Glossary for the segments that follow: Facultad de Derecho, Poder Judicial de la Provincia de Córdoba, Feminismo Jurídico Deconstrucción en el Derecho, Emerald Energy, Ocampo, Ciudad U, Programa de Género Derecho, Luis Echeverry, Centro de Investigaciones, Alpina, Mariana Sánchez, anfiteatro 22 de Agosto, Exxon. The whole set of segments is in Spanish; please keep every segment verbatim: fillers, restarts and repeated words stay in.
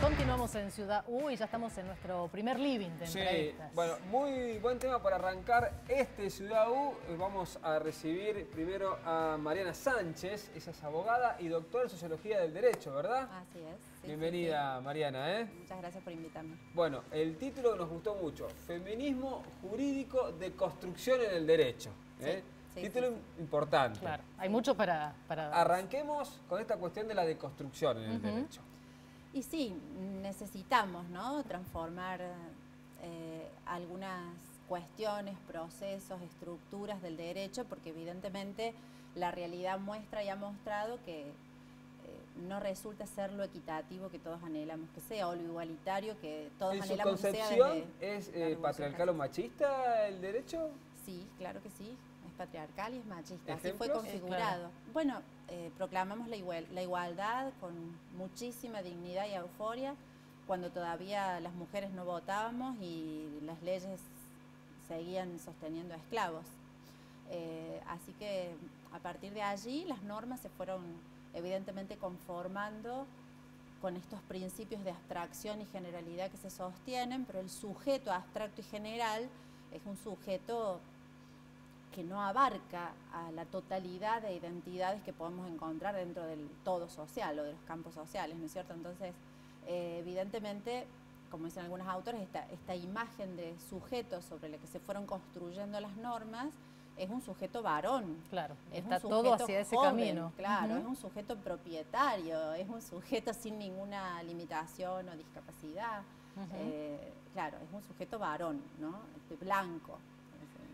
Continuamos en Ciudad U y ya estamos en nuestro primer living de entrevistas. Sí, bueno, muy buen tema para arrancar este Ciudad U. Vamos a recibir primero a Mariana Sánchez, ella es abogada y doctora en Sociología del Derecho, ¿verdad? Así es. Sí, bienvenida, sí, sí. Mariana, ¿eh? Muchas gracias por invitarme. Bueno, el título nos gustó mucho, Feminismo Jurídico Deconstrucción en el Derecho, ¿eh? Sí. Sí, título sí, sí. importante. Claro, hay mucho para, para... Arranquemos con esta cuestión de la deconstrucción en el uh-huh. derecho. Y sí, necesitamos, ¿no?, transformar eh, algunas cuestiones, procesos, estructuras del derecho, porque evidentemente la realidad muestra y ha mostrado que eh, no resulta ser lo equitativo que todos anhelamos que sea, o lo igualitario que todos ¿En anhelamos que sea. ¿Su concepción es eh, patriarcal o machista el derecho? Sí, claro que sí. Patriarcal y es machista, ¿Ejemplos? Así fue configurado. Eh, claro. Bueno, eh, proclamamos la, igual, la igualdad con muchísima dignidad y euforia cuando todavía las mujeres no votábamos y las leyes seguían sosteniendo a esclavos. Eh, así que a partir de allí las normas se fueron evidentemente conformando con estos principios de abstracción y generalidad que se sostienen, pero el sujeto abstracto y general es un sujeto que no abarca a la totalidad de identidades que podemos encontrar dentro del todo social o de los campos sociales, ¿no es cierto? Entonces, eh, evidentemente, como dicen algunos autores, esta, esta imagen de sujeto sobre la que se fueron construyendo las normas es un sujeto varón. Claro, es está un sujeto todo hacia joven, ese camino. Claro, uh-huh. es un sujeto propietario, es un sujeto sin ninguna limitación o discapacidad. Uh-huh. eh, claro, es un sujeto varón, ¿no? Blanco.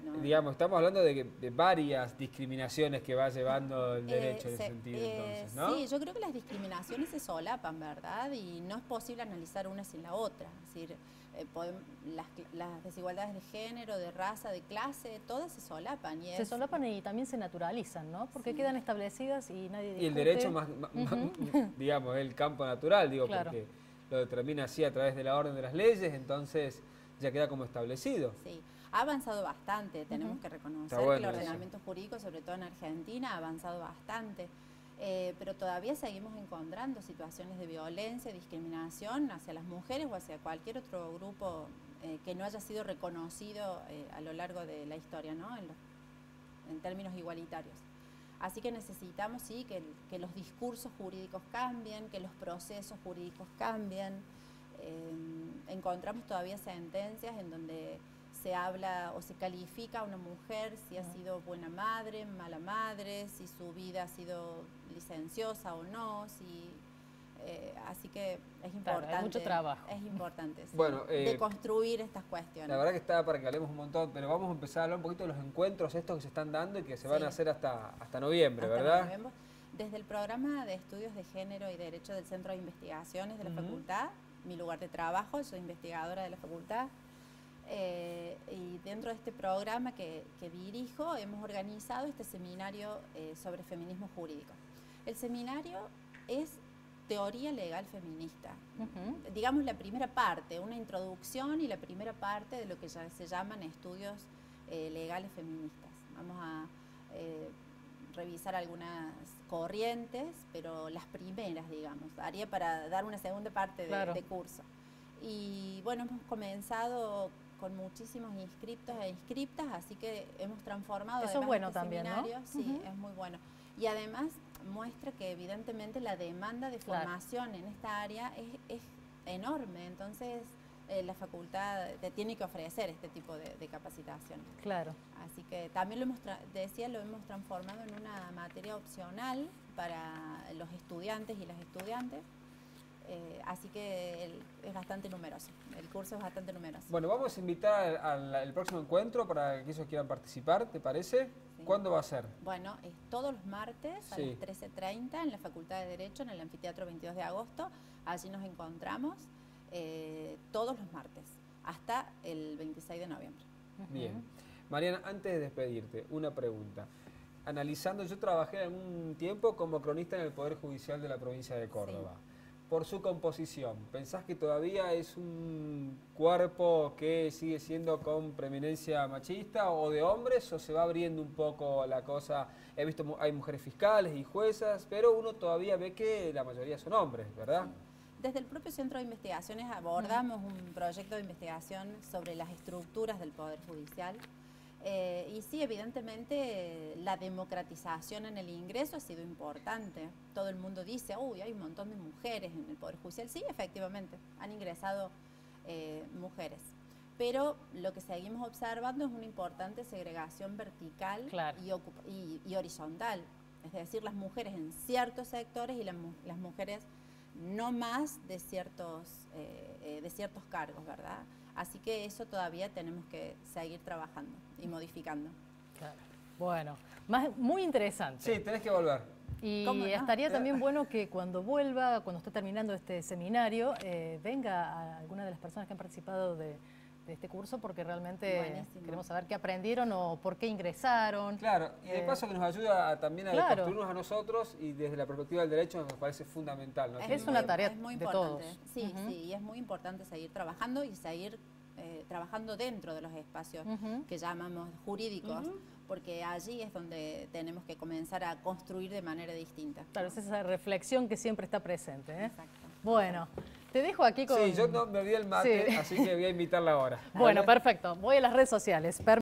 No. Digamos, estamos hablando de, de varias discriminaciones que va llevando el derecho eh, en ese sentido, eh, entonces, ¿no? Sí, yo creo que las discriminaciones se solapan, ¿verdad? Y no es posible analizar una sin la otra. Es decir, eh, podemos, las, las desigualdades de género, de raza, de clase, todas se solapan. Y es... Se solapan y también se naturalizan, ¿no? Porque sí. quedan establecidas y nadie discute. Y el derecho, más, uh-huh. más, digamos, es el campo natural, digo, claro. porque lo determina así a través de la orden de las leyes, entonces ya queda como establecido. Sí. Ha avanzado bastante, tenemos uh-huh. que reconocer bueno, que el ordenamiento eso. Jurídico, sobre todo en Argentina, ha avanzado bastante. Eh, pero todavía seguimos encontrando situaciones de violencia, discriminación hacia las mujeres o hacia cualquier otro grupo eh, que no haya sido reconocido eh, a lo largo de la historia, ¿no? En, los, en términos igualitarios. Así que necesitamos, sí, que, que los discursos jurídicos cambien, que los procesos jurídicos cambien. Eh, encontramos todavía sentencias en donde se habla o se califica a una mujer si ha sido buena madre, mala madre, si su vida ha sido licenciosa o no, si, eh, así que es importante. Claro, hay mucho trabajo. Es importante, sí, bueno, eh, de construir estas cuestiones. La verdad que está para que hablemos un montón, pero vamos a empezar a hablar un poquito de los encuentros estos que se están dando y que se van sí. a hacer hasta, hasta noviembre, hasta ¿verdad? Noviembre. Desde el Programa de Estudios de Género y Derecho del Centro de Investigaciones de la uh-huh. Facultad, mi lugar de trabajo, soy investigadora de la Facultad, Eh, y dentro de este programa que, que dirijo hemos organizado este seminario eh, sobre feminismo jurídico. El seminario es teoría legal feminista, uh-huh. digamos la primera parte, una introducción y la primera parte de lo que ya se llaman estudios eh, legales feministas. Vamos a eh, revisar algunas corrientes, pero las primeras, digamos, daría para dar una segunda parte de, claro. de curso. Y bueno, hemos comenzado con muchísimos inscriptos e inscriptas, así que hemos transformado. Eso es bueno este también, seminario. ¿No? Sí, uh-huh. es muy bueno. Y además muestra que evidentemente la demanda de formación claro. en esta área es, es enorme, entonces eh, la facultad te tiene que ofrecer este tipo de, de capacitación. Claro. Así que también lo hemos, tra decía, lo hemos transformado en una materia opcional para los estudiantes y las estudiantes. Eh, así que el, es bastante numeroso, el curso es bastante numeroso. Bueno, vamos a invitar al, al próximo encuentro para que ellos quieran participar, ¿te parece? Sí. ¿Cuándo va a ser? Bueno, es todos los martes a sí. las trece treinta en la Facultad de Derecho, en el anfiteatro veintidós de agosto. Allí nos encontramos eh, todos los martes, hasta el veintiséis de noviembre. Bien. Mariana, antes de despedirte, una pregunta. Analizando, yo trabajé algún tiempo como cronista en el Poder Judicial de la Provincia de Córdoba. Sí. Por su composición, ¿pensás que todavía es un cuerpo que sigue siendo con preeminencia machista o de hombres o se va abriendo un poco la cosa? He visto hay mujeres fiscales y juezas, pero uno todavía ve que la mayoría son hombres, ¿verdad? Sí. desde el propio Centro de Investigaciones abordamos un proyecto de investigación sobre las estructuras del Poder Judicial. Eh, y sí, evidentemente, la democratización en el ingreso ha sido importante. Todo el mundo dice, uy, hay un montón de mujeres en el Poder Judicial. Sí, efectivamente, han ingresado eh, mujeres. Pero lo que seguimos observando es una importante segregación vertical, claro, y, y, y horizontal. Es decir, las mujeres en ciertos sectores y la, las mujeres no más de ciertos, eh, de ciertos cargos, ¿verdad? Así que eso todavía tenemos que seguir trabajando y modificando. Claro. Bueno, más, muy interesante. Sí, tenés que volver. Y ¿Cómo, no? estaría también bueno que cuando vuelva, cuando esté terminando este seminario, eh, venga a alguna de las personas que han participado de... de este curso, porque realmente Buenísimo. queremos saber qué aprendieron o por qué ingresaron. Claro, y de eh, paso que nos ayuda a, también a claro. deconstruirnos a nosotros, y desde la perspectiva del derecho nos parece fundamental, ¿no? Es, es una tarea es muy de importante. todos. Sí, uh-huh. sí, y es muy importante seguir trabajando y seguir eh, trabajando dentro de los espacios uh-huh. que llamamos jurídicos, uh-huh. porque allí es donde tenemos que comenzar a construir de manera distinta. Claro, es esa reflexión que siempre está presente, ¿eh? Exacto. Bueno. Te dejo aquí con... Sí, yo no me olvidé el mate, sí. así que voy a invitarla ahora. Bueno, ¿vale? Perfecto. Voy a las redes sociales.